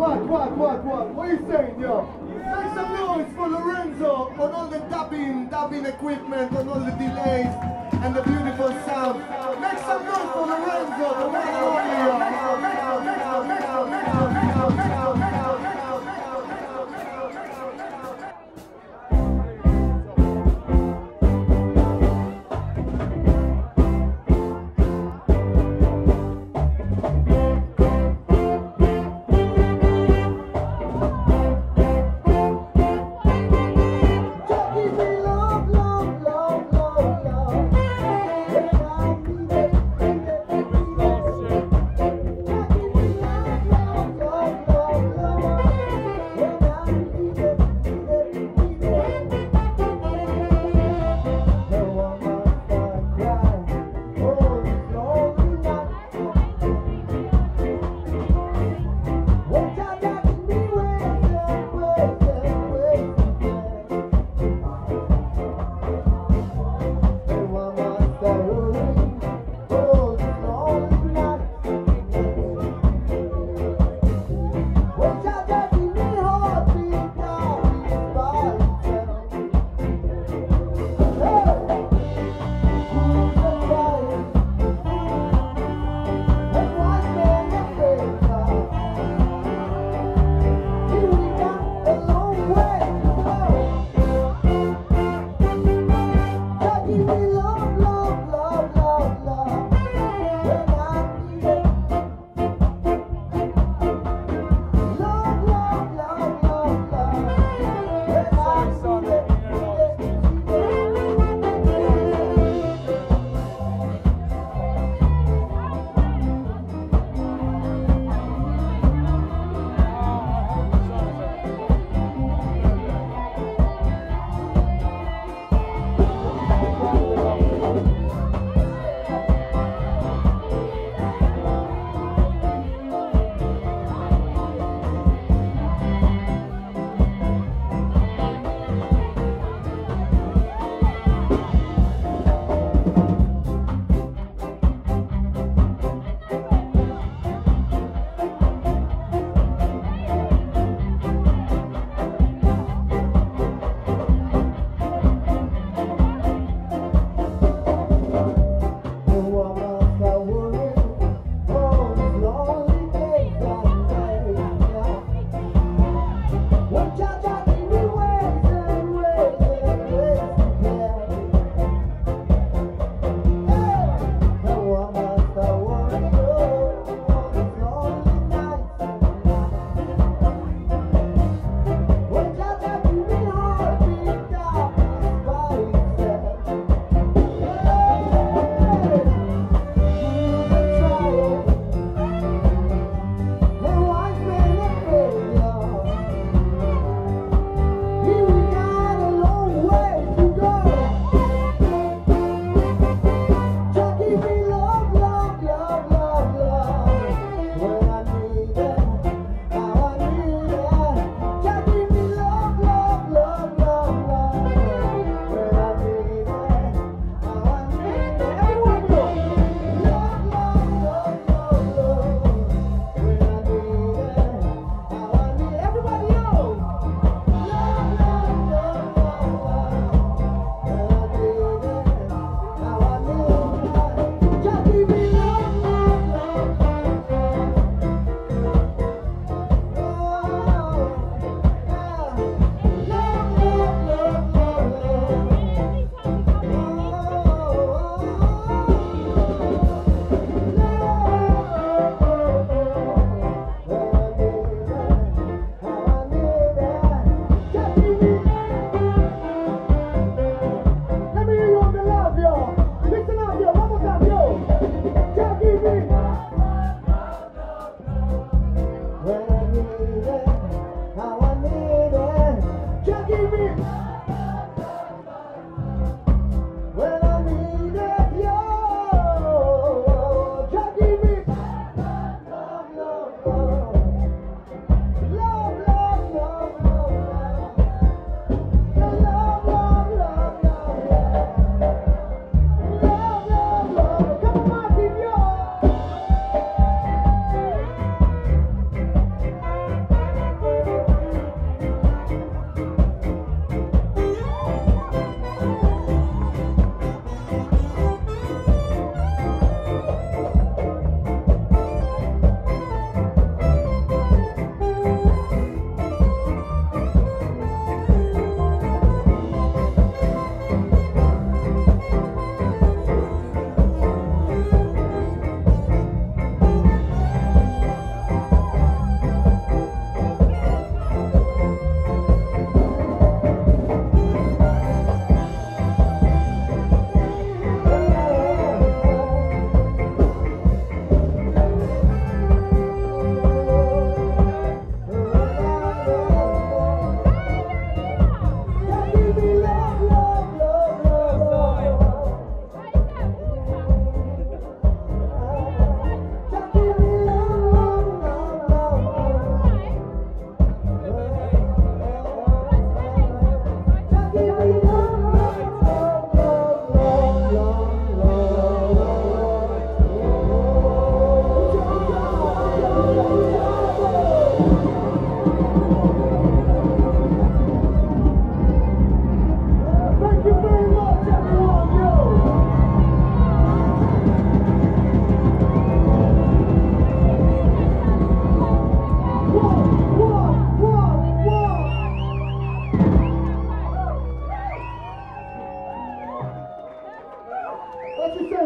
What? What are you saying, yo? Make some noise for Lorenzo on all the dubbing equipment, on all the delays and the beautiful sound. Make some noise for Lorenzo. Love.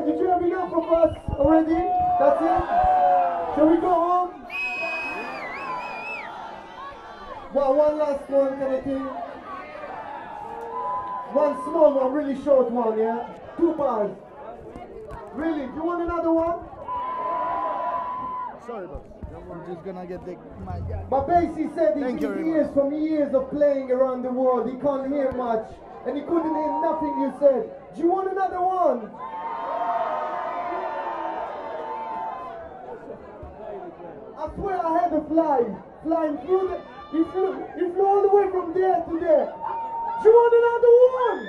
Did you have enough of us already? That's it? Shall we go home? Well, one last one, kind of thing. One small one, really short one, yeah? 2 bars. Really? You want another one? Sorry, but I'm just gonna get the mic. But Basie said he's ears from years of playing around the world. He can't hear much, and he couldn't hear nothing you said. Do you want another one? I swear I had a fly flying through the. He flew all the way from there to there. Do you want another one?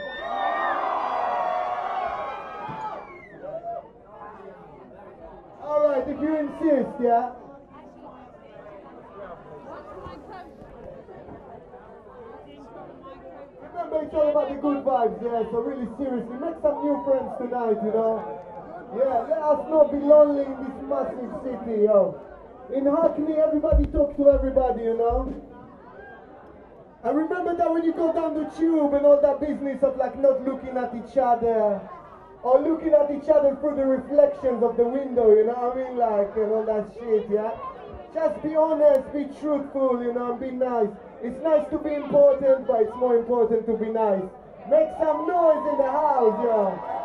All right, if you insist, yeah. Remember, it's all about the good vibes, yeah, so really seriously, make some new friends tonight, you know. Yeah, let us not be lonely in this massive city, yo. In Hackney, everybody talks to everybody, you know. And remember that when you go down the tube and all that business of like not looking at each other, or looking at each other through the reflections of the window, you know what I mean, like, and all that shit, yeah. Just be honest, be truthful, you know, and be nice. It's nice to be important, but it's more important to be nice. Make some noise in the house, yo.